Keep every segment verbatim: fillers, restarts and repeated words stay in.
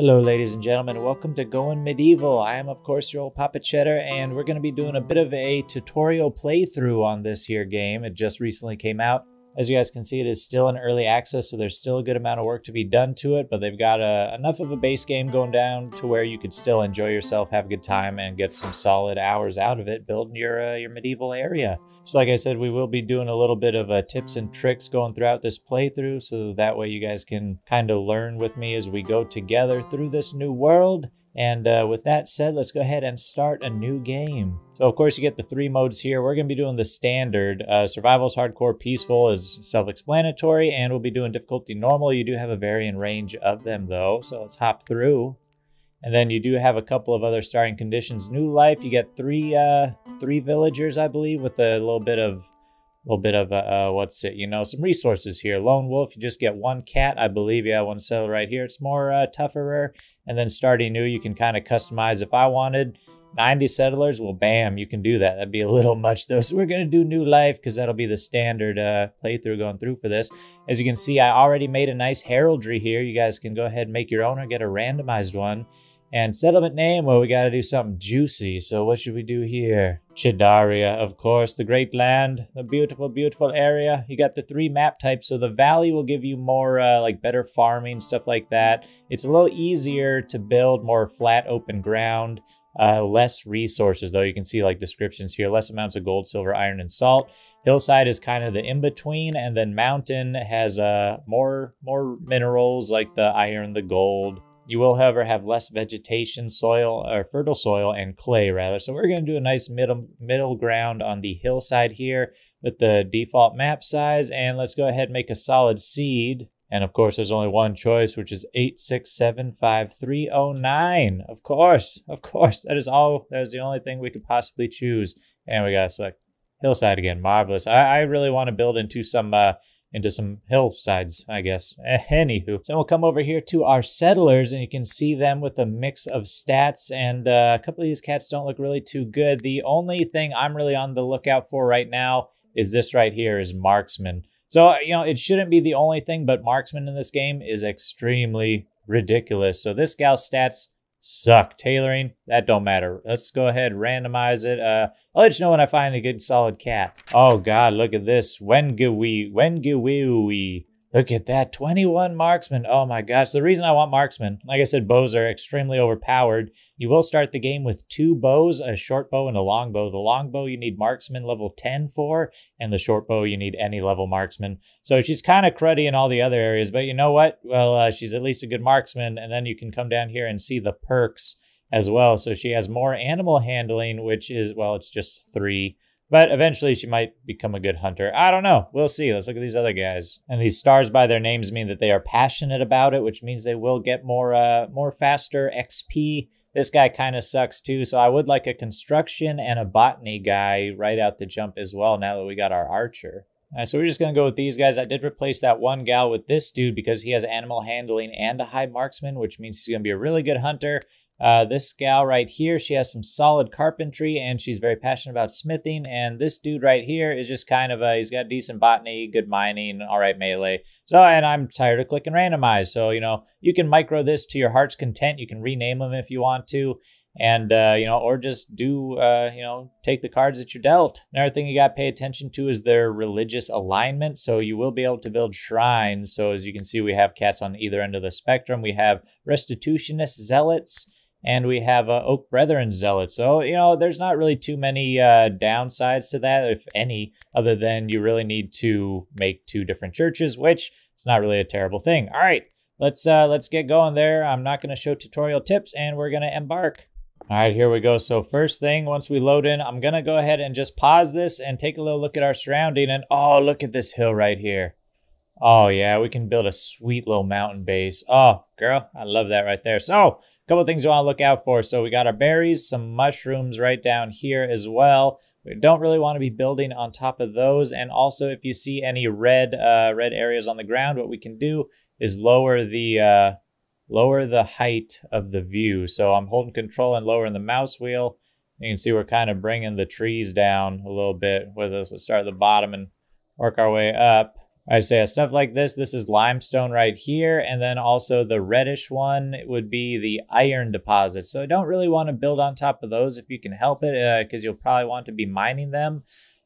Hello ladies and gentlemen, welcome to Going Medieval. I am of course your old Papa Cheddar, and we're going to be doing a bit of a tutorial playthrough on this here game. It just recently came out. As you guys can see, it is still in early access, so there's still a good amount of work to be done to it, but they've got a, enough of a base game going down to where you could still enjoy yourself, have a good time, and get some solid hours out of it building your, uh, your medieval area. So like I said, we will be doing a little bit of uh, tips and tricks going throughout this playthrough, so that way you guys can kind of learn with me as we go together through this new world. And uh, with that said, let's go ahead and start a new game. So of course you get the three modes here. We're going to be doing the standard. Uh, survival's hardcore, peaceful is self-explanatory, and we'll be doing difficulty normal. You do have a varying range of them though, so let's hop through. And then you do have a couple of other starting conditions. New life, you get three uh, three villagers, I believe, with a little bit of a little bit of uh, uh, what's it, you know, some resources here. Lone wolf, you just get one cat, I believe. Yeah, one cell right here. It's more uh, tougher. And then starting new, you can kind of customize. If I wanted ninety settlers, well, bam, you can do that. That'd be a little much though. So we're gonna do new life because that'll be the standard uh, playthrough going through for this. As you can see, I already made a nice heraldry here. You guys can go ahead and make your own or get a randomized one. And settlement name, well, we got to do something juicy. So what should we do here? Chidaria, of course, the great land, the beautiful, beautiful area. You got the three map types. So the valley will give you more, uh, like better farming, stuff like that. It's a little easier to build, more flat, open ground. Uh, less resources though. You can see like descriptions here, less amounts of gold, silver, iron, and salt. Hillside is kind of the in-between, and then mountain has uh, more, more minerals like the iron, the gold. You will, however, have less vegetation, soil, or fertile soil, and clay, rather. So we're going to do a nice middle middle ground on the hillside here with the default map size. And let's go ahead and make a solid seed. And of course, there's only one choice, which is eight six seven five three oh nine. Of course, of course, that is all. That is the only thing we could possibly choose. And we got to select hillside again. Marvelous. I, I really want to build into some... Uh, into some hillsides, I guess. Anywho, so we'll come over here to our settlers, and you can see them with a mix of stats, and uh, a couple of these cats don't look really too good. The only thing I'm really on the lookout for right now is this right here, is marksman. So, you know, it shouldn't be the only thing, but marksman in this game is extremely ridiculous. So this gal's stats suck. Tailoring, that don't matter. Let's go ahead, randomize it. Uh, I'll let you know when I find a good solid cat. Oh God, look at this. Wengawee, wengawee. Look at that, twenty-one marksman. Oh my gosh, the reason I want marksman, like I said, bows are extremely overpowered. You will start the game with two bows, a short bow and a long bow. The long bow you need marksman level ten for, and the short bow you need any level marksman. So she's kind of cruddy in all the other areas, but you know what? Well, uh, she's at least a good marksman, and then you can come down here and see the perks as well. So she has more animal handling, which is, well, it's just three. But eventually she might become a good hunter. I don't know. We'll see. Let's look at these other guys. And these stars by their names mean that they are passionate about it, which means they will get more, uh, more faster X P. This guy kind of sucks too. So I would like a construction and a botany guy right out the jump as well, now that we got our archer. All right, so we're just going to go with these guys. I did replace that one gal with this dude because he has animal handling and a high marksman, which means he's going to be a really good hunter. Uh, this gal right here, she has some solid carpentry, and she's very passionate about smithing. And this dude right here is just kind of a, he's got decent botany, good mining, all right melee. So, and I'm tired of clicking randomize. So, you know, you can micro this to your heart's content. You can rename them if you want to. And, uh, you know, or just do, uh, you know, take the cards that you're dealt. Another thing you got to pay attention to is their religious alignment. So you will be able to build shrines. So as you can see, we have cats on either end of the spectrum. We have Restitutionist zealots, and we have uh, Oak Brethren zealots. So, you know, there's not really too many uh, downsides to that, if any, other than you really need to make two different churches, which is not really a terrible thing. All right, let's, uh, let's get going there. I'm not going to show tutorial tips, and we're going to embark. All right, here we go. So first thing, once we load in, I'm going to go ahead and just pause this and take a little look at our surrounding. And oh, look at this hill right here. Oh yeah, we can build a sweet little mountain base. Oh girl, I love that right there. So a couple of things you want to look out for. So we got our berries, some mushrooms right down here as well. We don't really want to be building on top of those. And also if you see any red uh, red areas on the ground, what we can do is lower the uh, lower the height of the view. So I'm holding control and lowering the mouse wheel. You can see we're kind of bringing the trees down a little bit with us. Let's start at the bottom and work our way up. All right, so yeah, stuff like this, this is limestone right here. And then also the reddish one would be the iron deposit. So I don't really want to build on top of those if you can help it, because uh, you'll probably want to be mining them.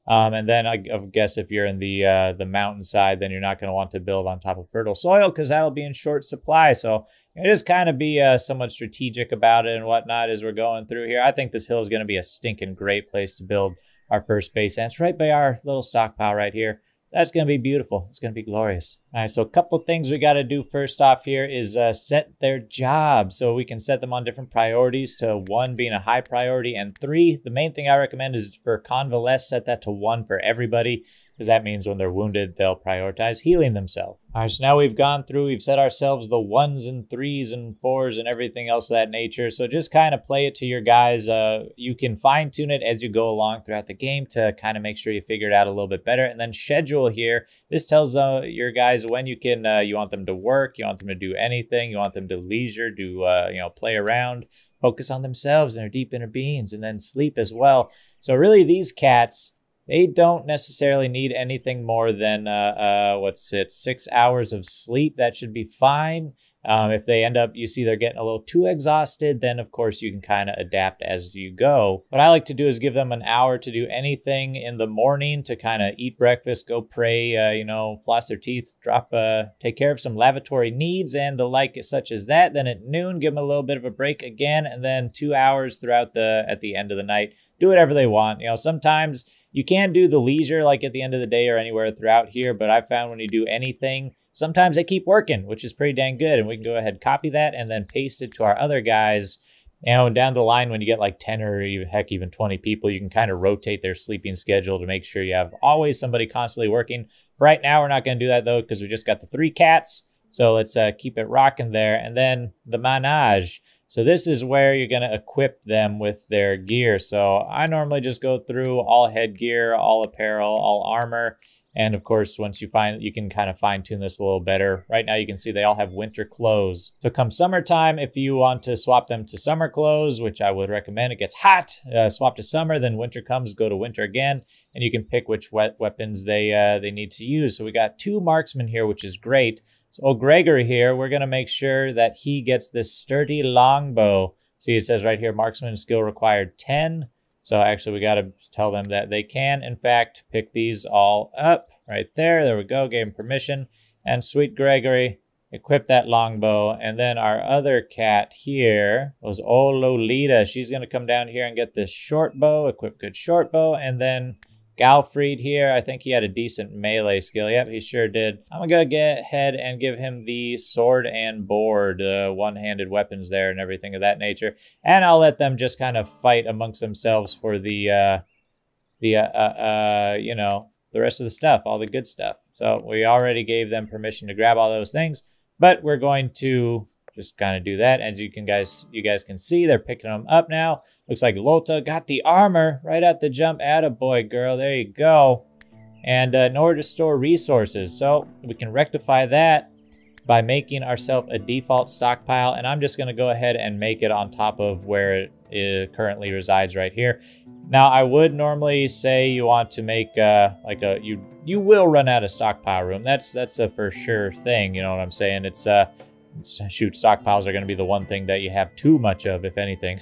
Um, and then I, I guess if you're in the uh, the mountainside, then you're not going to want to build on top of fertile soil because that'll be in short supply. So it is kind of be uh, somewhat strategic about it and whatnot as we're going through here. I think this hill is going to be a stinking great place to build our first base. And it's right by our little stockpile right here. That's going to be beautiful. It's going to be glorious. All right, so a couple things we got to do first off here is uh, set their jobs. So we can set them on different priorities to one being a high priority and three. The main thing I recommend is for convalesce, set that to one for everybody, because that means when they're wounded, they'll prioritize healing themselves. All right, so now we've gone through, we've set ourselves the ones and threes and fours and everything else of that nature. So just kind of play it to your guys. Uh, you can fine tune it as you go along throughout the game to kind of make sure you figure it out a little bit better. And then schedule here. This tells uh, your guys when you can, uh, you want them to work, you want them to do anything, you want them to leisure, do, uh, you know, play around, focus on themselves and their deep inner beings, and then sleep as well. So really these cats, they don't necessarily need anything more than, uh, uh, what's it, six hours of sleep. That should be fine. Um, if they end up, you see they're getting a little too exhausted, then of course you can kind of adapt as you go. What I like to do is give them an hour to do anything in the morning, to kind of eat breakfast, go pray, uh, you know, floss their teeth, drop, uh, take care of some lavatory needs and the like such as that. Then at noon, give them a little bit of a break again, and then two hours throughout the, at the end of the night, do whatever they want. You know, sometimes you can do the leisure like at the end of the day or anywhere throughout here, but I found when you do anything, sometimes they keep working, which is pretty dang good. And we can go ahead, copy that, and then paste it to our other guys. And down the line, when you get like ten or even, heck, even twenty people, you can kind of rotate their sleeping schedule to make sure you have always somebody constantly working. For right now, we're not going to do that, though, because we just got the three cats. So let's uh, keep it rocking there. And then the menage. So this is where you're going to equip them with their gear. So I normally just go through all headgear, all apparel, all armor. And of course, once you find, you can kind of fine tune this a little better. Right now, you can see they all have winter clothes. So come summertime, if you want to swap them to summer clothes, which I would recommend, it gets hot, uh, swap to summer, then winter comes, go to winter again, and you can pick which wet weapons they uh, they need to use. So we got two marksmen here, which is great. So Gregor here, we're gonna make sure that he gets this sturdy longbow. See, it says right here, marksman skill required ten. So actually we got to tell them that they can, in fact, pick these all up right there. There we go, gave him permission. And sweet Gregory, equip that longbow. And then our other cat here was old Lolita. She's going to come down here and get this short bow, equip good short bow. And then Galfrid here, I think he had a decent melee skill. Yep, he sure did. I'm going to go ahead and give him the sword and board, uh, one-handed weapons there and everything of that nature. And I'll let them just kind of fight amongst themselves for the, uh, the uh, uh, uh, you know, the rest of the stuff, all the good stuff. So we already gave them permission to grab all those things, but we're going to just kind of do that. As you can guys, you guys can see, they're picking them up now. Looks like Loda got the armor right at the jump. Attaboy, girl. There you go. And uh, in order to store resources. So we can rectify that by making ourselves a default stockpile. And I'm just going to go ahead and make it on top of where it, it currently resides right here. Now, I would normally say you want to make uh, like a, you you will run out of stockpile room. That's, that's a for sure thing. You know what I'm saying? It's uh, shoot, stockpiles are going to be the one thing that you have too much of, if anything.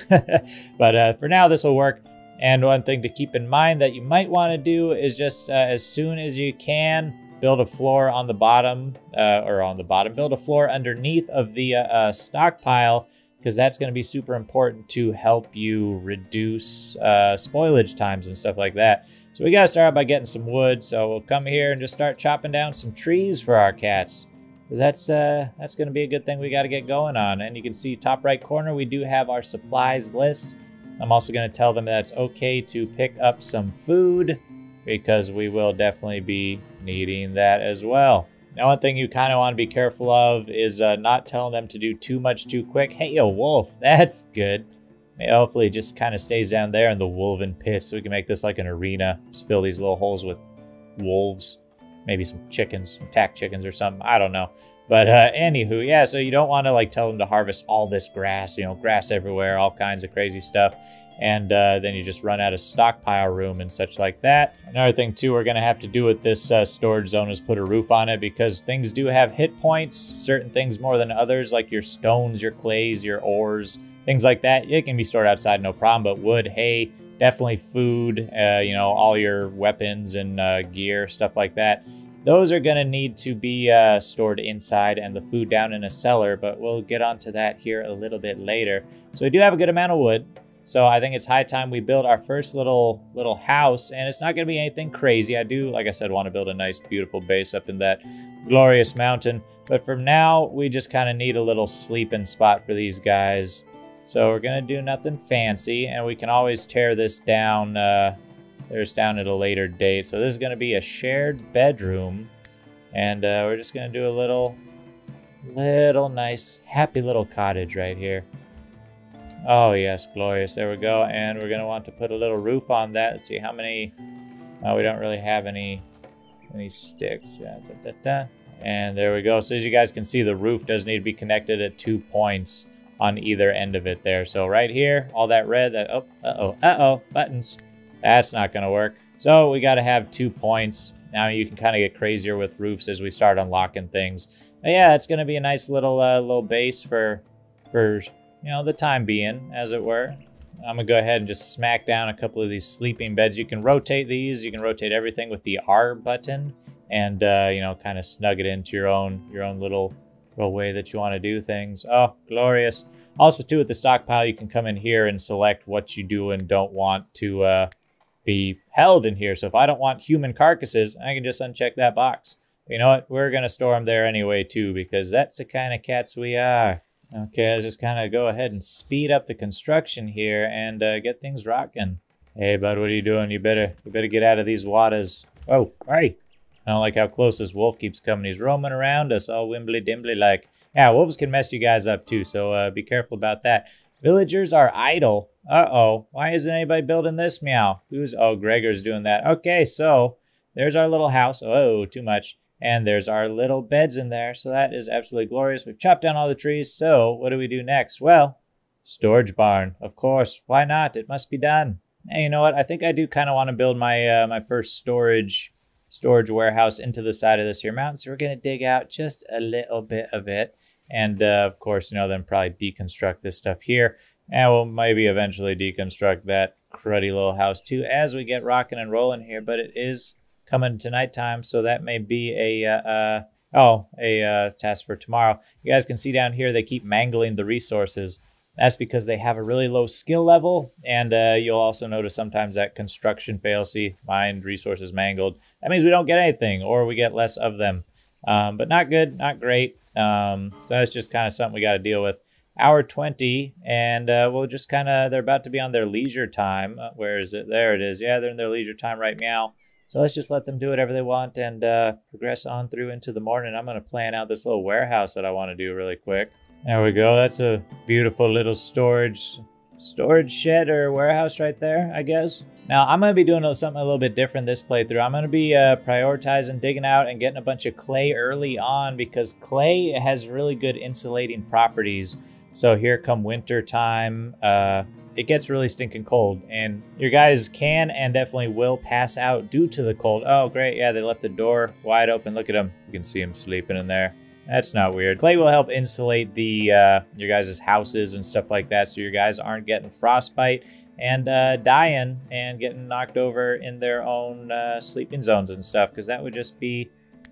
But uh, for now, this will work. And one thing to keep in mind that you might want to do is just uh, as soon as you can, build a floor on the bottom, uh, or on the bottom, build a floor underneath of the uh, uh, stockpile, because that's going to be super important to help you reduce uh, spoilage times and stuff like that. So we got to start out by getting some wood. So we'll come here and just start chopping down some trees for our cats. That's uh, that's going to be a good thing we got to get going on. And you can see top right corner, we do have our supplies list. I'm also going to tell them that it's okay to pick up some food, because we will definitely be needing that as well. Now, one thing you kind of want to be careful of is uh, not telling them to do too much too quick. Hey, a wolf, that's good. Hopefully it just kind of stays down there in the wolven pit, so we can make this like an arena. Just fill these little holes with wolves. maybe some chickens, some tack chickens or something. I don't know. But uh, anywho, yeah, so you don't want to like tell them to harvest all this grass, you know, grass everywhere, all kinds of crazy stuff. And uh, then you just run out of stockpile room and such like that. Another thing too we're going to have to do with this uh, storage zone is put a roof on it, because things do have hit points, certain things more than others, like your stones, your clays, your ores, things like that. It can be stored outside, no problem, but wood, hay, definitely food, uh, you know, all your weapons and uh, gear, stuff like that. Those are going to need to be uh, stored inside, and the food down in a cellar, but we'll get onto that here a little bit later. So we do have a good amount of wood. So I think it's high time we build our first little little house, and it's not going to be anything crazy. I do, like I said, want to build a nice, beautiful base up in that glorious mountain. But for now, we just kind of need a little sleeping spot for these guys. So we're going to do nothing fancy, and we can always tear this down, uh, there's down at a later date. So this is going to be a shared bedroom, and uh, we're just going to do a little, little nice, happy little cottage right here. Oh yes, glorious. There we go. And we're going to want to put a little roof on that. Let's see how many. Oh, we don't really have any any sticks. Yeah, da, da, da. And there we go. So as you guys can see, the roof does need to be connected at two points on either end of it there. So right here, all that red, that, oh, uh-oh, uh-oh, buttons. That's not going to work. So we got to have two points. Now you can kind of get crazier with roofs as we start unlocking things. But yeah, it's going to be a nice little uh, little base for for... you know, the time being, as it were. I'm gonna go ahead and just smack down a couple of these sleeping beds. You can rotate these, you can rotate everything with the R button, and uh, you know, kind of snug it into your own your own little, little way that you want to do things. Oh, glorious. Also too, with the stockpile, you can come in here and select what you do and don't want to uh, be held in here. So if I don't want human carcasses, I can just uncheck that box. But you know what? We're gonna store them there anyway too, because that's the kind of cats we are. Okay, let's just kind of go ahead and speed up the construction here and uh, get things rocking. Hey, bud, what are you doing? You better you better get out of these waters. Oh, hey. I don't like how close this wolf keeps coming. He's roaming around us all wimbly-dimbly-like. Yeah, wolves can mess you guys up too, so uh, be careful about that. Villagers are idle. Uh-oh. Why isn't anybody building this? Meow. Who's... oh, Gregor's doing that. Okay, so there's our little house. Oh, too much. And there's our little beds in there. So that is absolutely glorious. We've chopped down all the trees. So what do we do next? Well, storage barn, of course. Why not? It must be done. And you know what? I think I do kind of want to build my uh, my first storage storage warehouse into the side of this here mountain. So we're going to dig out just a little bit of it. And uh, of course, you know, then probably deconstruct this stuff here. And we'll maybe eventually deconstruct that cruddy little house too as we get rocking and rolling here. But it is coming to nighttime, so that may be a uh, uh, oh a uh, task for tomorrow. You guys can see down here they keep mangling the resources. That's because they have a really low skill level, and uh, you'll also notice sometimes that construction fails. See, mined resources mangled. That means we don't get anything, or we get less of them. Um, but not good, not great. Um, so that's just kind of something we got to deal with. hour twenty, and uh, we'll just kind of... they're about to be on their leisure time. Uh, where is it? There it is. Yeah, they're in their leisure time right now. So let's just let them do whatever they want and uh, progress on through into the morning. I'm going to plan out this little warehouse that I want to do really quick. There we go. That's a beautiful little storage storage shed or warehouse right there, I guess. Now, I'm going to be doing something a little bit different this playthrough. I'm going to be uh, prioritizing digging out and getting a bunch of clay early on, because clay has really good insulating properties. So here come winter time. Uh, It gets really stinking cold, and your guys can and definitely will pass out due to the cold. Oh, great. Yeah, they left the door wide open. Look at them. You can see them sleeping in there. That's not weird. Clay will help insulate the uh, your guys' houses and stuff like that, so your guys aren't getting frostbite and uh, dying and getting knocked over in their own uh, sleeping zones and stuff, because that would just be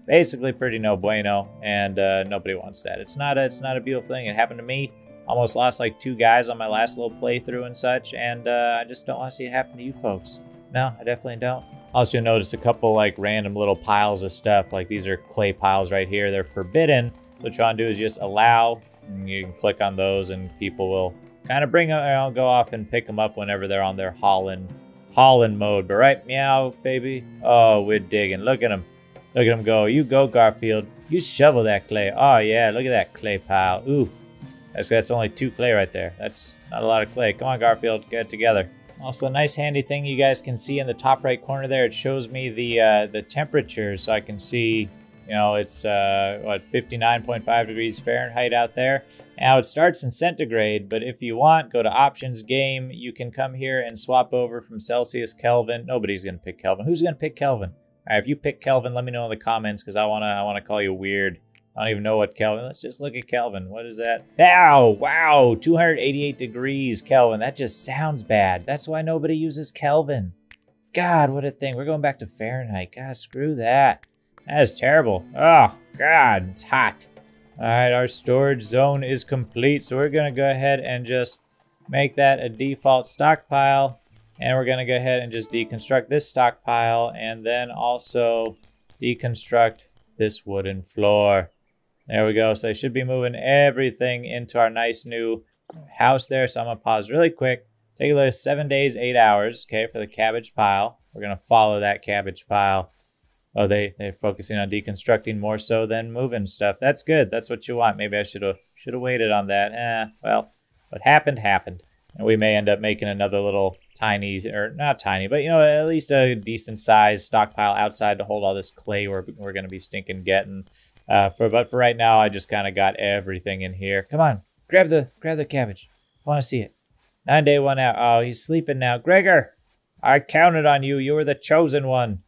basically pretty no bueno, and uh, nobody wants that. It's not a, it's not a beautiful thing. It happened to me. Almost lost like two guys on my last little playthrough and such, and uh, I just don't want to see it happen to you folks. No, I definitely don't. Also, you'll notice a couple like random little piles of stuff. Like these are clay piles right here. They're forbidden. What you want to do is just allow, and you can click on those, and people will kind of bring them, and I'll go off and pick them up whenever they're on their hauling, hauling mode. But right, meow, baby. Oh, we're digging. Look at them. Look at them go. You go, Garfield. You shovel that clay. Oh, yeah. Look at that clay pile. Ooh. That's, that's only two clay right there. That's not a lot of clay. Come on, Garfield, get it together. Also, a nice handy thing you guys can see in the top right corner there, it shows me the uh, the temperature, so I can see, you know, it's uh, what, fifty-nine point five degrees Fahrenheit out there. Now it starts in centigrade, but if you want, go to options, game, you can come here and swap over from Celsius, Kelvin. Nobody's gonna pick Kelvin. Who's gonna pick Kelvin? All right, if you pick Kelvin, let me know in the comments, because I wanna I wanna call you weird. I don't even know what Kelvin. Let's just look at Kelvin. What is that? Ow! Wow! two hundred eighty-eight degrees Kelvin. That just sounds bad. That's why nobody uses Kelvin. God, what a thing. We're going back to Fahrenheit. God, screw that. That is terrible. Oh, God, it's hot. All right, our storage zone is complete. So we're going to go ahead and just make that a default stockpile. And we're going to go ahead and just deconstruct this stockpile and then also deconstruct this wooden floor. There we go. So I should be moving everything into our nice new house there. So I'm going to pause really quick. Take a look at seven days, eight hours, okay, for the cabbage pile. We're going to follow that cabbage pile. Oh, they, they're focusing on deconstructing more so than moving stuff. That's good. That's what you want. Maybe I should have should have waited on that. Eh, well, what happened, happened. And we may end up making another little tiny, or not tiny, but, you know, at least a decent size stockpile outside to hold all this clay we're, we're going to be stinking getting. Uh, for, but for right now, I just kind of got everything in here. Come on, grab the grab the cabbage. I want to see it. Nine day, one hour. Oh, he's sleeping now. Gregor, I counted on you. You were the chosen one.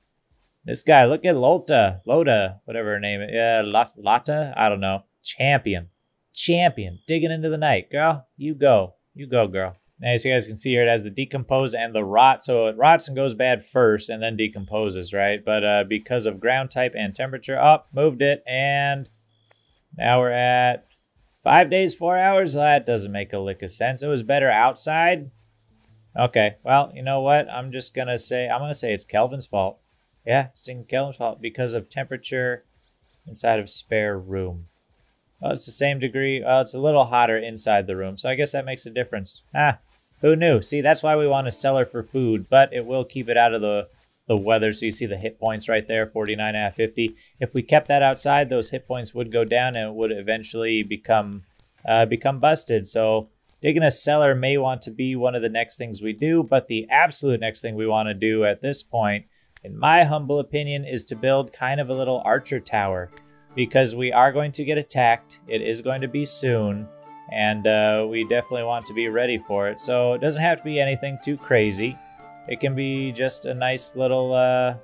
This guy, look at Loda, Loda, whatever her name is. Yeah, Lotta? I don't know. Champion. Champion. Digging into the night. Girl, you go. You go, girl. Now, as you guys can see here, it has the decompose and the rot. So it rots and goes bad first and then decomposes, right? But uh, because of ground type and temperature, up, oh, moved it. And now we're at five days, four hours. That doesn't make a lick of sense. It was better outside. Okay, well, you know what? I'm just going to say, I'm going to say it's Kelvin's fault. Yeah, it's Kelvin's fault because of temperature inside of spare room. Well, it's the same degree. Well, it's a little hotter inside the room. So I guess that makes a difference. Ah. Who knew? See, that's why we want a cellar for food, but it will keep it out of the, the weather. So you see the hit points right there, forty-nine out of fifty. If we kept that outside, those hit points would go down and it would eventually become uh, become busted. So digging a cellar may want to be one of the next things we do, but the absolute next thing we want to do at this point, in my humble opinion, is to build kind of a little archer tower because we are going to get attacked. It is going to be soon. And uh, we definitely want to be ready for it. So it doesn't have to be anything too crazy. It can be just a nice little, uh,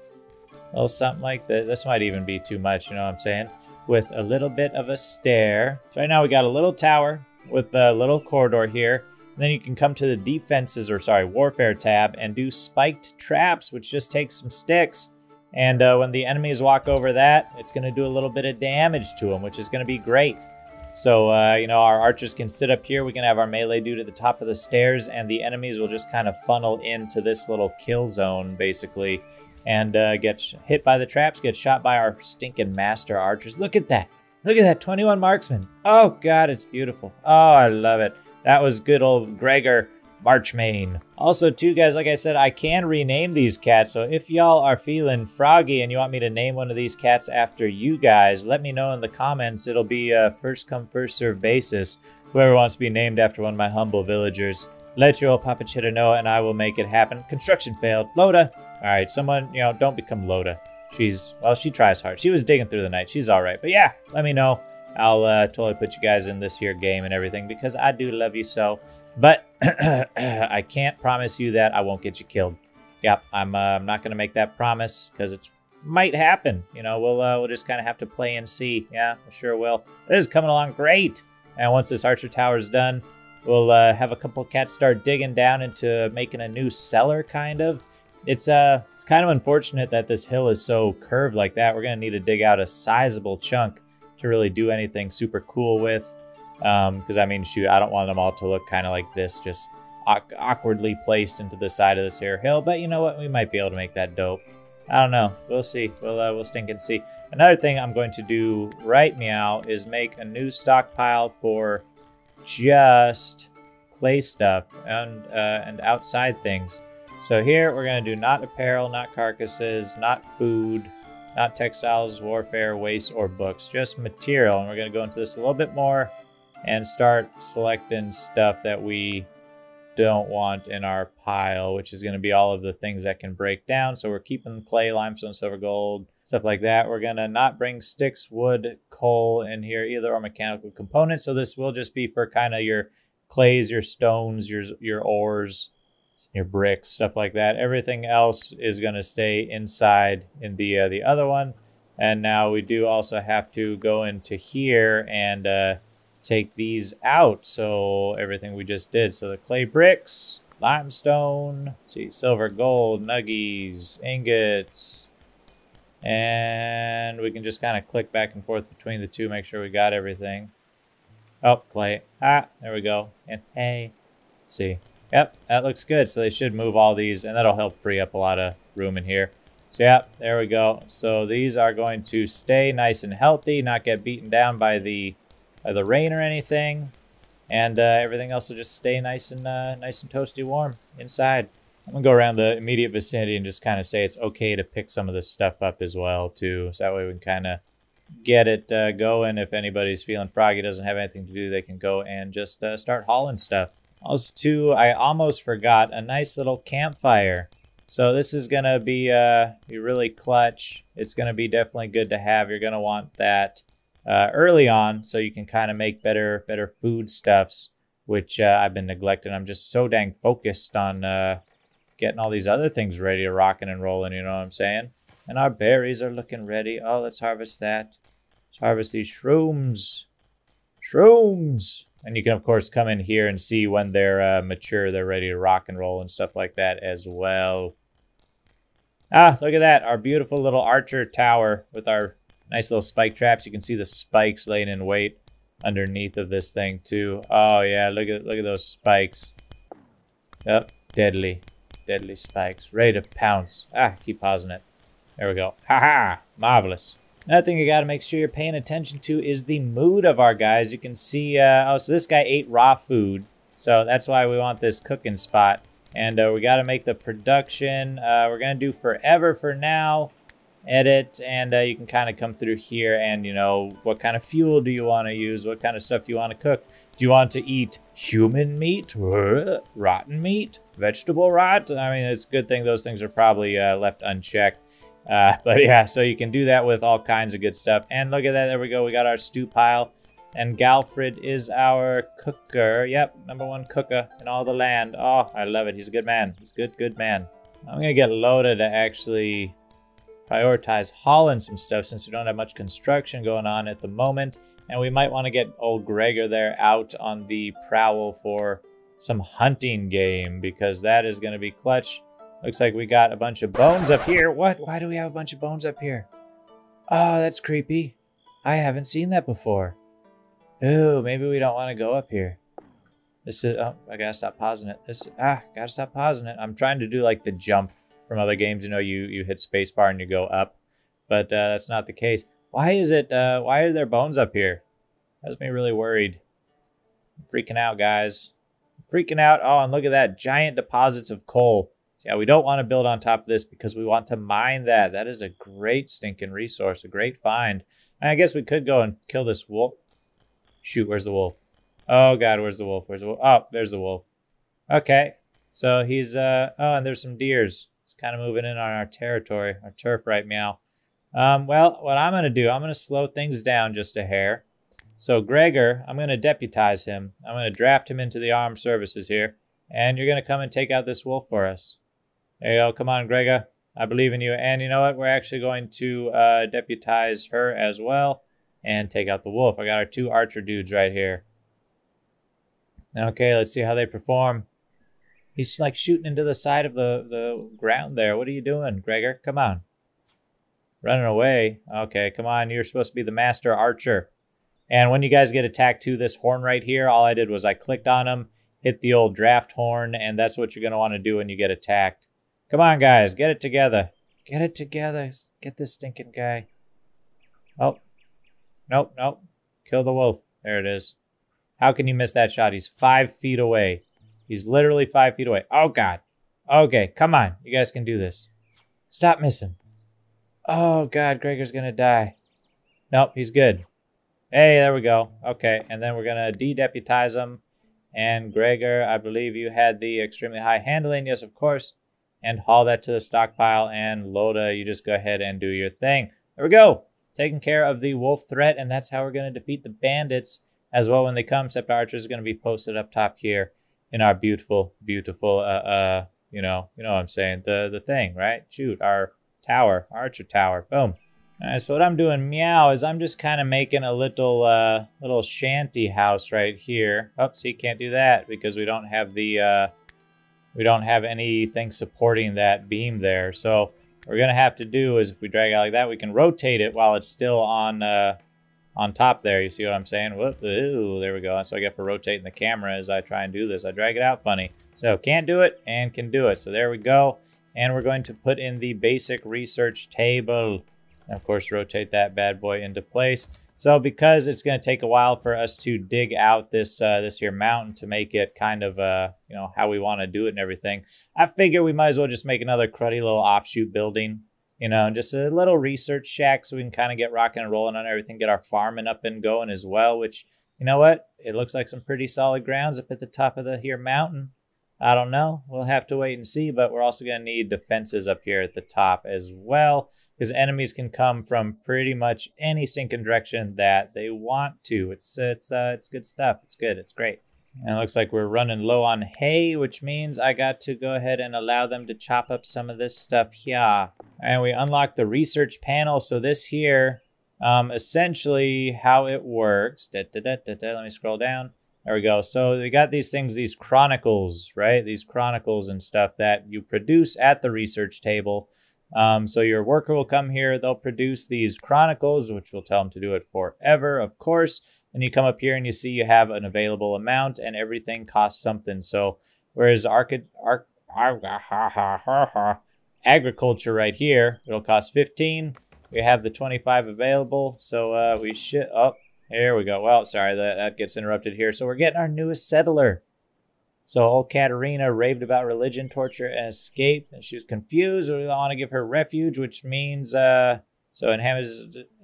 little something like that. This might even be too much, you know what I'm saying? With a little bit of a stair. So right now we got a little tower with a little corridor here. And then you can come to the defenses, or sorry, warfare tab and do spiked traps, which just takes some sticks. And uh, when the enemies walk over that, it's gonna do a little bit of damage to them, which is gonna be great. So, uh, you know, our archers can sit up here. We can have our melee dude at the top of the stairs, and the enemies will just kind of funnel into this little kill zone, basically, and uh, get hit by the traps, get shot by our stinking master archers. Look at that. Look at that, twenty-one marksmen. Oh, God, it's beautiful. Oh, I love it. That was good old Gregor Marchmain. Also, too, guys, like I said, I can rename these cats. So if y'all are feeling froggy and you want me to name one of these cats after you guys, let me know in the comments. It'll be a first come, first serve basis. Whoever wants to be named after one of my humble villagers, let your old Papa Cheddar know and I will make it happen. Construction failed. Loda. All right, someone, you know, don't become Loda. She's, well, she tries hard. She was digging through the night. She's all right. But yeah, let me know. I'll uh, totally put you guys in this here game and everything because I do love you so. But I can't promise you that I won't get you killed. Yep, I'm, uh, I'm not going to make that promise because it might happen. You know, we'll uh, we'll just kind of have to play and see. Yeah, I sure will. This is coming along great. And once this archer tower is done, we'll uh, have a couple of cats start digging down into making a new cellar, kind of. It's, uh, it's kind of unfortunate that this hill is so curved like that. We're going to need to dig out a sizable chunk to really do anything super cool with. Um, because I mean, shoot, I don't want them all to look kind of like this, just awkwardly placed into the side of this here hill. But you know what? We might be able to make that dope. I don't know. We'll see. We'll, uh, we'll stink and see. Another thing I'm going to do right meow is make a new stockpile for just clay stuff and, uh, and outside things. So here we're going to do not apparel, not carcasses, not food, not textiles, warfare, waste, or books, just material. And we're going to go into this a little bit more and start selecting stuff that we don't want in our pile, which is going to be all of the things that can break down. So we're keeping clay, limestone, silver, gold, stuff like that. We're going to not bring sticks, wood, coal in here either, or mechanical components. So this will just be for kind of your clays, your stones, your, your ores, your bricks, stuff like that. Everything else is going to stay inside in the, uh, the other one. And now we do also have to go into here and uh, take these out. So everything we just did. So the clay bricks, limestone, see, silver, gold, nuggies, ingots. And we can just kind of click back and forth between the two, make sure we got everything. Oh, clay. Ah, there we go. And hey, let's see. Yep, that looks good. So they should move all these, and that'll help free up a lot of room in here. So yeah, there we go. So these are going to stay nice and healthy, not get beaten down by the by the rain or anything, and uh, everything else will just stay nice and uh, nice and toasty warm inside. I'm gonna go around the immediate vicinity and just kind of say it's okay to pick some of this stuff up as well too, so that way we can kind of get it uh, going. If anybody's feeling froggy, doesn't have anything to do, they can go and just uh, start hauling stuff. Also, too, I almost forgot a nice little campfire. So this is gonna be uh, be really clutch. It's gonna be definitely good to have. You're gonna want that uh, early on, so you can kind of make better better foodstuffs, which uh, I've been neglecting. I'm just so dang focused on uh, getting all these other things ready to rockin' and rollin'. You know what I'm saying? And our berries are looking ready. Oh, let's harvest that. Let's harvest these shrooms. Shrooms. And you can, of course, come in here and see when they're uh, mature, they're ready to rock and roll and stuff like that as well. Ah, look at that. Our beautiful little archer tower with our nice little spike traps. You can see the spikes laying in wait underneath of this thing, too. Oh, yeah, look at look at those spikes. Yep, deadly, deadly spikes. Ready to pounce. Ah, keep pausing it. There we go. Ha-ha, marvelous. Another thing you got to make sure you're paying attention to is the mood of our guys. You can see, uh, oh, so this guy ate raw food. So that's why we want this cooking spot. And uh, we got to make the production. Uh, we're going to do forever for now. Edit, and uh, you can kind of come through here and, you know, what kind of fuel do you want to use? What kind of stuff do you want to cook? Do you want to eat human meat? Rotten meat? Vegetable rot? I mean, it's a good thing those things are probably uh, left unchecked. Uh, but yeah, so you can do that with all kinds of good stuff. And look at that. There we go. We got our stew pile. And Galfrid is our cooker. Yep, number one cooker in all the land. Oh, I love it. He's a good man. He's a good, good man. I'm going to get Loda to actually prioritize hauling some stuff since we don't have much construction going on at the moment. And we might want to get old Gregor there out on the prowl for some hunting game because that is going to be clutch. Looks like we got a bunch of bones up here. What? Why do we have a bunch of bones up here? Oh, that's creepy. I haven't seen that before. Ooh, maybe we don't want to go up here. This is, oh, I gotta stop pausing it. This, ah, gotta stop pausing it. I'm trying to do like the jump from other games. You know, you, you hit spacebar and you go up, but uh, that's not the case. Why is it, uh, why are there bones up here? That has me really worried. I'm freaking out, guys. I'm freaking out. Oh, and look at that. Giant deposits of coal. Yeah, we don't want to build on top of this because we want to mine that. That is a great stinking resource, a great find. And I guess we could go and kill this wolf. Shoot, where's the wolf? Oh, God, where's the wolf? Where's the wolf? Oh, there's the wolf. Okay, so he's, uh, oh, and there's some deers. He's kind of moving in on our territory, our turf right meow. Um, well, what I'm going to do, I'm going to slow things down just a hair. So Gregor, I'm going to deputize him. I'm going to draft him into the armed services here. And you're going to come and take out this wolf for us. There you go. Come on, Gregor. I believe in you. And you know what? We're actually going to uh, deputize her as well and take out the wolf. I got our two archer dudes right here. Okay, let's see how they perform. He's like shooting into the side of the, the ground there. What are you doing, Gregor? Come on. Running away. Okay, come on. You're supposed to be the master archer. And when you guys get attacked to this horn right here, all I did was I clicked on him, hit the old draft horn, and that's what you're going to want to do when you get attacked. Come on, guys. Get it together. Get it together. Get this stinking guy. Oh. Nope, nope. Kill the wolf. There it is. How can you miss that shot? He's five feet away. He's literally five feet away. Oh, God. Okay, come on. You guys can do this. Stop missing. Oh, God. Gregor's going to die. Nope, he's good. Hey, there we go. Okay, and then we're going to de-deputize him. And Gregor, I believe you had the extremely high handling. Yes, of course. And haul that to the stockpile. And Loda, you just go ahead and do your thing. There we go. Taking care of the wolf threat. And that's how we're going to defeat the bandits as well when they come. Except archers are going to be posted up top here in our beautiful, beautiful, uh, uh, you know, you know what I'm saying? The, the thing, right? Shoot, our tower, archer tower. Boom. All right, so what I'm doing, meow, is I'm just kind of making a little uh, little shanty house right here. Oops, see, can't do that because we don't have the uh, we don't have anything supporting that beam there. So what we're gonna have to do is if we drag it out like that, we can rotate it while it's still on uh, on top there. You see what I'm saying? Whoop, ooh, there we go. That's what I get for rotating the camera as I try and do this. I drag it out funny. So can't do it and can do it. So there we go. And we're going to put in the basic research table. And of course, rotate that bad boy into place. So because it's going to take a while for us to dig out this uh, this here mountain to make it kind of, uh, you know, how we want to do it and everything, I figure we might as well just make another cruddy little offshoot building, you know, just a little research shack so we can kind of get rocking and rolling on everything, get our farming up and going as well, which, you know what? It looks like some pretty solid grounds up at the top of the here mountain. I don't know. We'll have to wait and see, but we're also going to need defenses up here at the top as well, because enemies can come from pretty much any stinking direction that they want to. It's it's uh, it's good stuff. It's good. It's great. And it looks like we're running low on hay, which means I got to go ahead and allow them to chop up some of this stuff here. And we unlock the research panel. So this here, um, essentially how it works. Da, da, da, da, da. Let me scroll down. There we go. So we got these things, these chronicles, right? These chronicles and stuff that you produce at the research table. Um, so your worker will come here. They'll produce these chronicles, which will tell them to do it forever, of course. And you come up here and you see you have an available amount and everything costs something. So whereas archi arch agriculture right here, it'll cost fifteen. We have the twenty-five available. So uh, we should... Oh. Here we go. Well, sorry, that, that gets interrupted here. So we're getting our newest settler. So old Katarina raved about religion, torture, and escape. And she was confused. We want to give her refuge, which means... Uh, so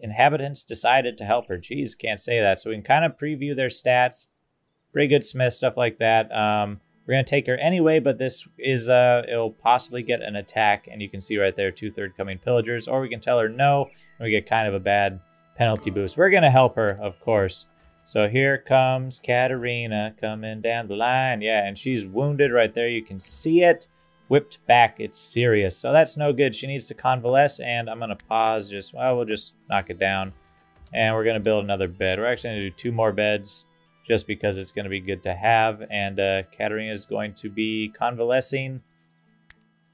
inhabitants decided to help her. Jeez, can't say that. So we can kind of preview their stats. Pretty good smith, stuff like that. Um, we're going to take her anyway, but this is... Uh, it'll possibly get an attack. And you can see right there, two-third coming pillagers. Or we can tell her no, and we get kind of a bad... penalty boost. We're going to help her, of course. So here comes Katarina coming down the line. Yeah, and she's wounded right there. You can see it. Whipped back. It's serious. So that's no good. She needs to convalesce, and I'm going to pause. Just, well, we'll just knock it down. And we're going to build another bed. We're actually going to do two more beds just because it's going to be good to have. And uh, Katarina is going to be convalescing,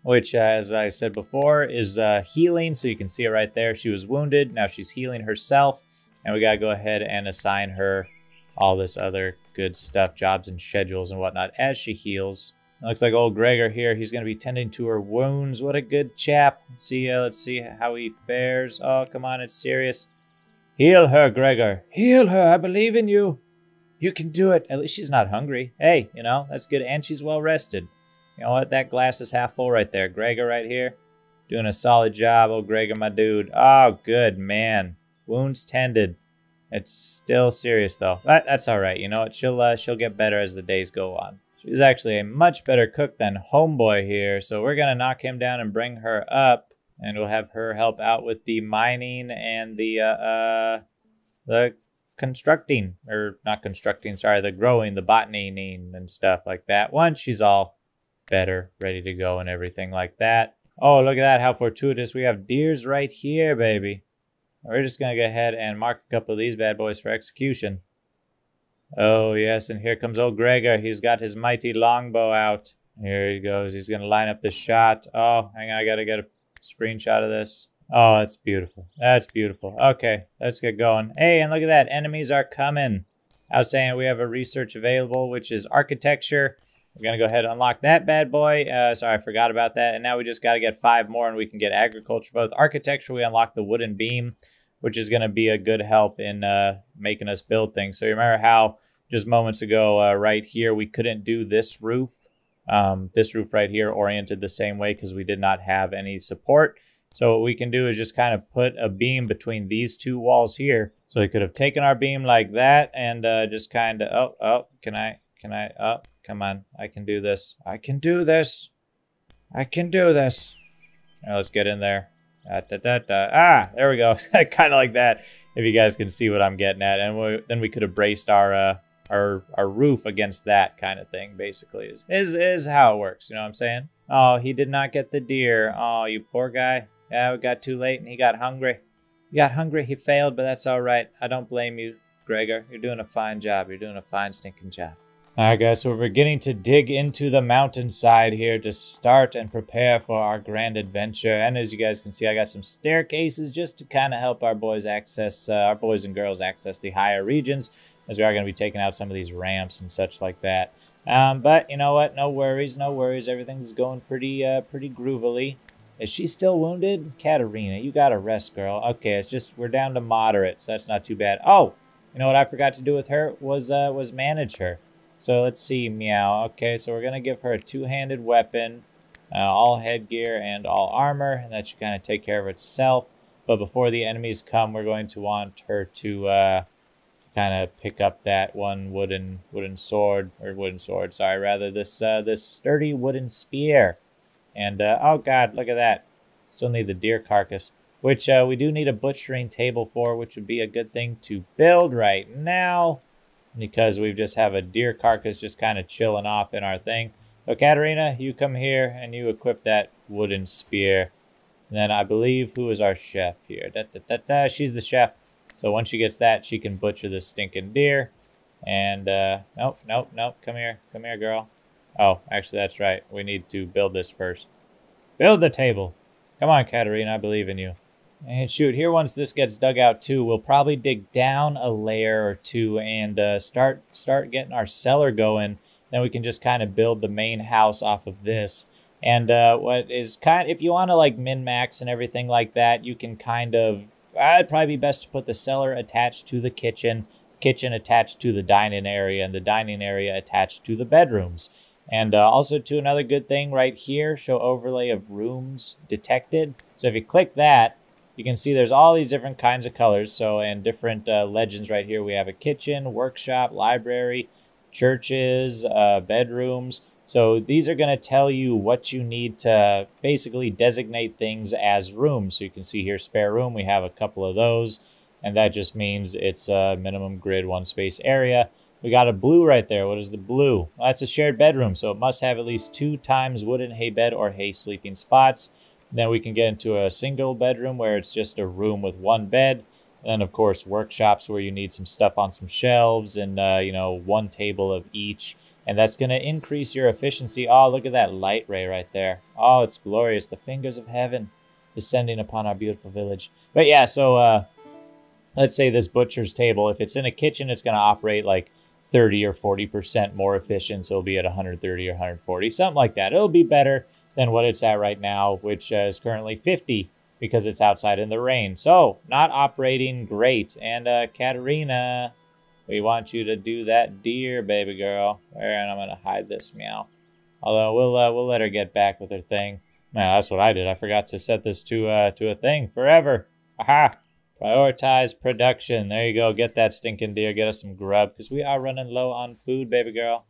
which, as I said before, is uh, healing. So you can see it right there. She was wounded. Now she's healing herself. And we got to go ahead and assign her all this other good stuff, jobs and schedules and whatnot as she heals. It looks like old Gregor here, he's going to be tending to her wounds. What a good chap. Let's see, uh, let's see how he fares. Oh, come on. It's serious. Heal her, Gregor. Heal her. I believe in you. You can do it. At least she's not hungry. Hey, you know, that's good. And she's well rested. You know what? That glass is half full right there. Gregor right here doing a solid job. Oh, Gregor, my dude. Oh, good, man. Wounds tended. It's still serious, though. But that's all right. You know what? She'll, uh, she'll get better as the days go on. She's actually a much better cook than homeboy here. So we're going to knock him down and bring her up. And we'll have her help out with the mining and the, uh, uh, the constructing. Or not constructing, sorry. The growing, the botany-ing and stuff like that. Once she's all... better, ready to go and everything like that. Oh, look at that, how fortuitous. We have deers right here, baby. We're just gonna go ahead and mark a couple of these bad boys for execution. Oh yes, and here comes old Gregor. He's got his mighty longbow out. Here he goes, he's gonna line up the shot. Oh, hang on, I gotta get a screenshot of this. Oh, that's beautiful, that's beautiful. Okay, let's get going. Hey, and look at that, enemies are coming. I was saying we have a research available, which is architecture. We're going to go ahead and unlock that bad boy. Uh, sorry, I forgot about that. And now we just got to get five more and we can get agriculture. Both architecture, we unlock the wooden beam, which is going to be a good help in uh, making us build things. So you remember how just moments ago uh, right here, we couldn't do this roof. Um, this roof right here oriented the same way because we did not have any support. So what we can do is just kind of put a beam between these two walls here. So we could have taken our beam like that and uh, just kind of, oh, oh, can I... Can I up? Oh, come on. I can do this. I can do this. I can do this. All right, let's get in there. Da, da, da, da. Ah, there we go. Kind of like that. If you guys can see what I'm getting at. And we, then we could have braced our, uh, our our roof against that kind of thing, basically. Is, is, is how it works. You know what I'm saying? Oh, he did not get the deer. Oh, you poor guy. Yeah, we got too late and he got hungry. He got hungry. He failed, but that's all right. I don't blame you, Gregor. You're doing a fine job. You're doing a fine stinking job. All right, guys, so we're beginning to dig into the mountainside here to start and prepare for our grand adventure. And as you guys can see, I got some staircases just to kind of help our boys access, uh, our boys and girls access the higher regions, as we are going to be taking out some of these ramps and such like that. Um, but you know what? No worries, no worries. Everything's going pretty, uh, pretty groovily. Is she still wounded? Katarina, you got to rest, girl. Okay, it's just we're down to moderate, so that's not too bad. Oh, you know what I forgot to do with her was, uh, was manage her. So let's see, meow. Okay, so we're gonna give her a two-handed weapon, uh, all headgear and all armor, and that should kind of take care of itself. But before the enemies come, we're going to want her to uh, kind of pick up that one wooden wooden sword or wooden sword. Sorry, rather this uh, this sturdy wooden spear. And uh, oh god, look at that! Still need the deer carcass, which uh, we do need a butchering table for, which would be a good thing to build right now, because we just have a deer carcass just kind of chilling off in our thing. So Katarina, you come here and you equip that wooden spear. And then I believe, who is our chef here? Da, da, da, da. She's the chef. So once she gets that, she can butcher this stinking deer. And uh, nope, nope, nope. Come here. Come here, girl. Oh, actually, that's right. We need to build this first. Build the table. Come on, Katarina. I believe in you. And shoot, here once this gets dug out too, we'll probably dig down a layer or two and uh, start start getting our cellar going. Then we can just kind of build the main house off of this. And uh, what is kind, if you want to like min-max and everything like that, you can kind of, I'd probably be best to put the cellar attached to the kitchen, kitchen attached to the dining area, and the dining area attached to the bedrooms. And uh, also to another good thing right here, show overlay of rooms detected. So if you click that, you can see there's all these different kinds of colors, so and different uh, legends right here. We have a kitchen, workshop, library, churches, uh, bedrooms. So these are going to tell you what you need to basically designate things as rooms. So you can see here, spare room. We have a couple of those, and that just means it's a minimum grid, one space area. We got a blue right there. What is the blue? Well, that's a shared bedroom, so it must have at least two times wooden hay bed or hay sleeping spots. Then we can get into a single bedroom where it's just a room with one bed. And of course, workshops where you need some stuff on some shelves and, uh, you know, one table of each. And that's going to increase your efficiency. Oh, look at that light ray right there. Oh, it's glorious. The fingers of heaven descending upon our beautiful village. But yeah, so uh, let's say this butcher's table, if it's in a kitchen, it's going to operate like thirty or forty percent more efficient. So it'll be at one hundred thirty or one hundred forty, something like that. It'll be better than what it's at right now, which uh, is currently fifty because it's outside in the rain. So, not operating great. And uh, Katarina, we want you to do that deer, baby girl. And I'm going to hide this meow. Although, we'll uh, we'll let her get back with her thing. Now, that's what I did. I forgot to set this to, uh, to a thing forever. Aha! Prioritize production. There you go. Get that stinking deer. Get us some grub because we are running low on food, baby girl.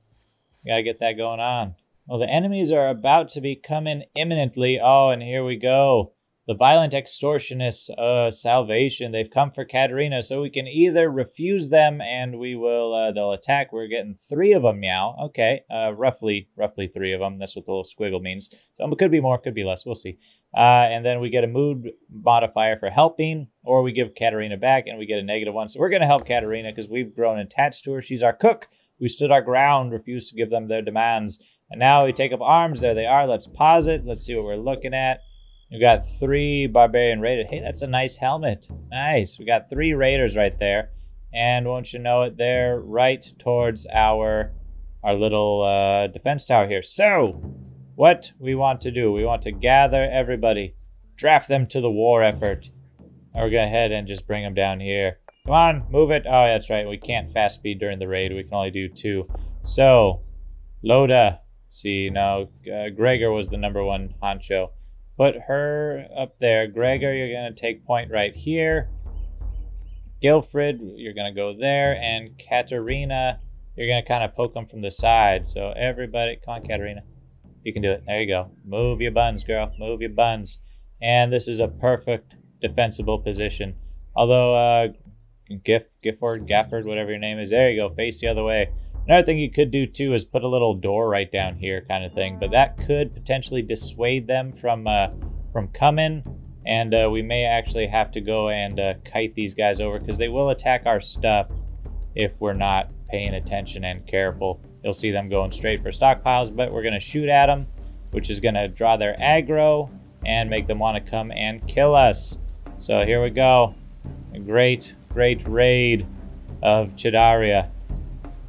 We got to get that going on. Well, the enemies are about to be coming imminently. Oh, and here we go. The violent extortionists, uh, salvation. They've come for Katarina, so we can either refuse them and we will, uh, they'll attack. We're getting three of them, meow. Okay, uh, roughly, roughly three of them. That's what the little squiggle means. So it could be more, could be less. We'll see. Uh, and then we get a mood modifier for helping, or we give Katarina back and we get a negative one. So we're going to help Katarina because we've grown attached to her. She's our cook. We stood our ground, refused to give them their demands. And now we take up arms. There they are. Let's pause it. Let's see what we're looking at. We've got three barbarian raiders. Hey, that's a nice helmet. Nice. We got three raiders right there. And won't you know it, they're right towards our our little uh, defense tower here. So what we want to do, we want to gather everybody, draft them to the war effort. Or we're going to head and just bring them down here. Come on, move it. Oh, that's right. We can't fast speed during the raid. We can only do two. So Loda. See, no, uh, Gregor was the number one honcho. Put her up there. Gregor, you're going to take point right here. Galfrid, you're going to go there. And Katarina, you're going to kind of poke them from the side. So everybody, come on, Katarina. You can do it. There you go. Move your buns, girl. Move your buns. And this is a perfect defensible position. Although, uh, Giff, Gifford, Gafford, whatever your name is. There you go. Face the other way. Another thing you could do, too, is put a little door right down here kind of thing. But that could potentially dissuade them from, uh, from coming. And uh, we may actually have to go and uh, kite these guys over, because they will attack our stuff if we're not paying attention and careful. You'll see them going straight for stockpiles, but we're going to shoot at them, which is going to draw their aggro and make them want to come and kill us. So here we go. A great, great raid of Chidaria.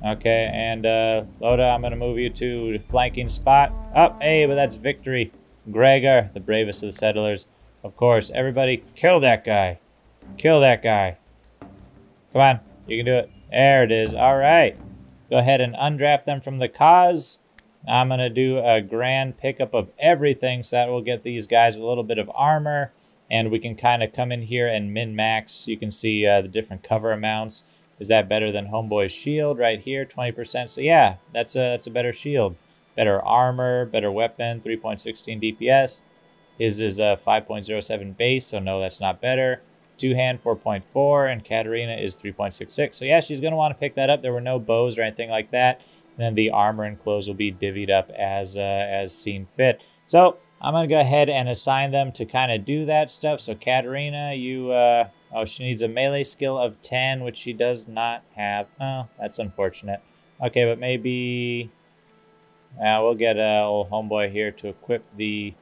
Okay, and uh, Loda, I'm going to move you to flanking spot. Up, oh, hey, but that's victory. Gregor, the bravest of the settlers. Of course, everybody kill that guy. Kill that guy. Come on, you can do it. There it is. All right. Go ahead and undraft them from the cause. I'm going to do a grand pickup of everything, so that will get these guys a little bit of armor, and we can kind of come in here and min-max. You can see uh, the different cover amounts. Is that better than Homeboy's shield right here? twenty percent. So yeah, that's a, that's a better shield. Better armor, better weapon, three point one six D P S. His is a five point oh seven base, so no, that's not better. Two-hand, four point four, and Katarina is three point six six. So yeah, she's going to want to pick that up. There were no bows or anything like that. And then the armor and clothes will be divvied up as, uh, as seen fit. So I'm going to go ahead and assign them to kind of do that stuff. So Katarina, you, uh, oh, she needs a melee skill of ten, which she does not have. Oh, that's unfortunate. Okay, but maybe uh, we'll get uh, old Homeboy here to equip the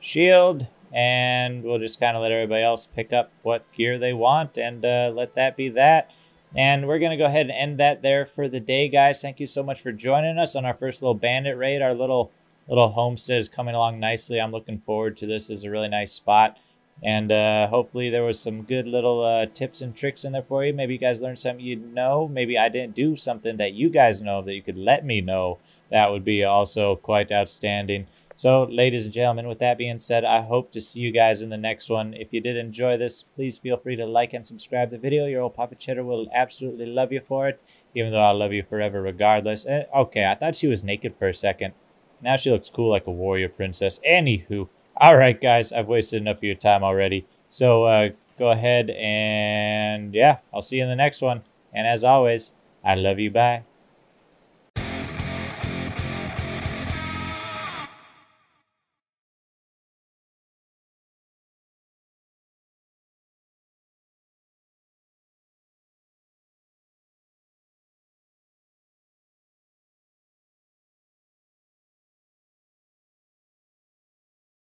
shield. And we'll just kind of let everybody else pick up what gear they want, and uh, let that be that. And we're going to go ahead and end that there for the day, guys. Thank you so much for joining us on our first little bandit raid. Our little little homestead is coming along nicely. I'm looking forward to this. This is a really nice spot. And uh, hopefully there was some good little uh, tips and tricks in there for you. Maybe you guys learned something you know. Maybe I didn't do something that you guys know that you could let me know. That would be also quite outstanding. So, ladies and gentlemen, with that being said, I hope to see you guys in the next one. If you did enjoy this, please feel free to like and subscribe the video. Your old Papa Cheddar will absolutely love you for it, even though I'll love you forever regardless. Eh, okay, I thought she was naked for a second. Now she looks cool like a warrior princess. Anywho, all right, guys, I've wasted enough of your time already. So, uh, go ahead and, yeah, I'll see you in the next one. And as always, I love you, bye.